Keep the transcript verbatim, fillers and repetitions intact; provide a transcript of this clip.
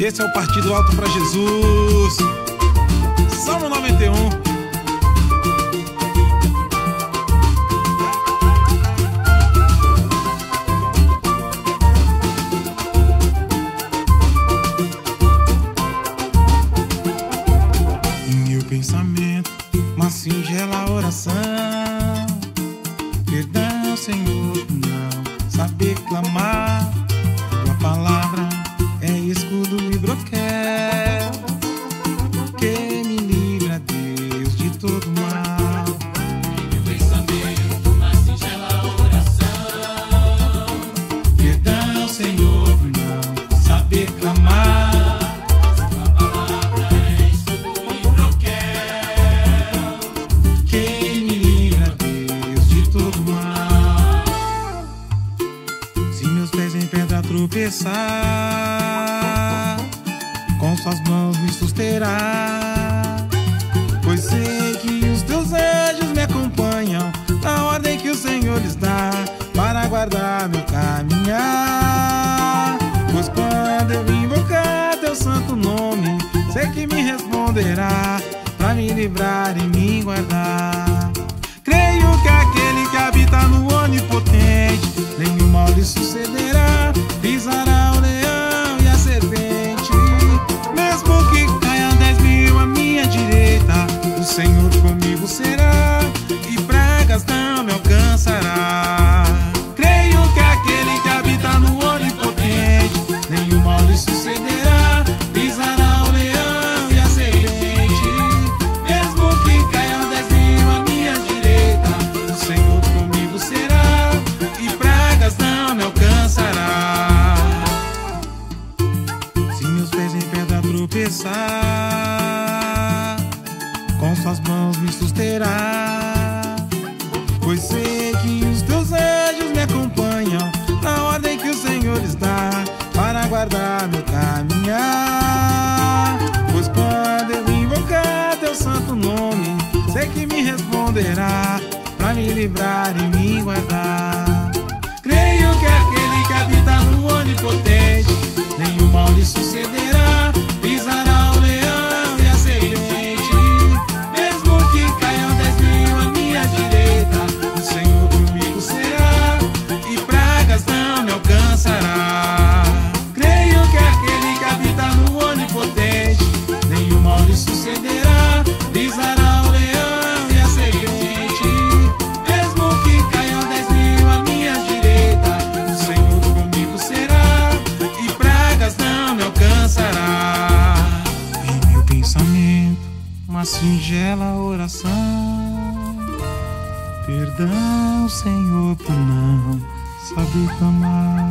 Esse é o Partido Alto para Jesus. Salmo noventa e um. Pensamento, uma singela oração. Perdão, Senhor, não saber clamar. Tua palavra é escudo e broquel que me livra, Deus, de todo mal. Meu pensamento, uma singela oração. Perdão, Senhor, não saber clamar. Tropeçar, com suas mãos me susterá, pois sei que os teus anjos me acompanham na ordem que o Senhor lhes dá, para guardar meu caminhar. Pois quando eu invocar teu santo nome, sei que me responderá, para me livrar e me guardar. Creio que aquele que habita no Onipotente, nenhum mal lhe sucederá. Pisará o leão e a serpente. Mesmo que caiam dez mil à minha direita, o Senhor comigo será, e pragas não me alcançará. Creio que aquele que habita no Onipotente, nenhum mal lhe sucederá. Pisará o leão e a serpente. Mesmo que caiam dez mil à minha direita, o Senhor comigo será, e pragas não me alcançará. Tropeçar, com suas mãos me susterá, pois sei que os teus anjos me acompanham na ordem que o Senhor lhes dá, para guardar meu caminhar. Pois quando eu invocar teu santo nome, sei que me responderá, para me livrar e me guardar. Creio que aquele que habita no Onipotente, nenhum mal lhe sucederá. Pisará o leão e a serpente. Mesmo que caiam dez mil à minha direita, o Senhor comigo será, e pragas não me alcançará. Creio que aquele que habita no Onipotente, nenhum mal lhe sucederá. Pisará o leão e a serpente. Mesmo que caiam dez mil à minha direita, o Senhor comigo será, e pragas não me alcançará. Uma singela oração. Perdão, Senhor, por não saber clamar.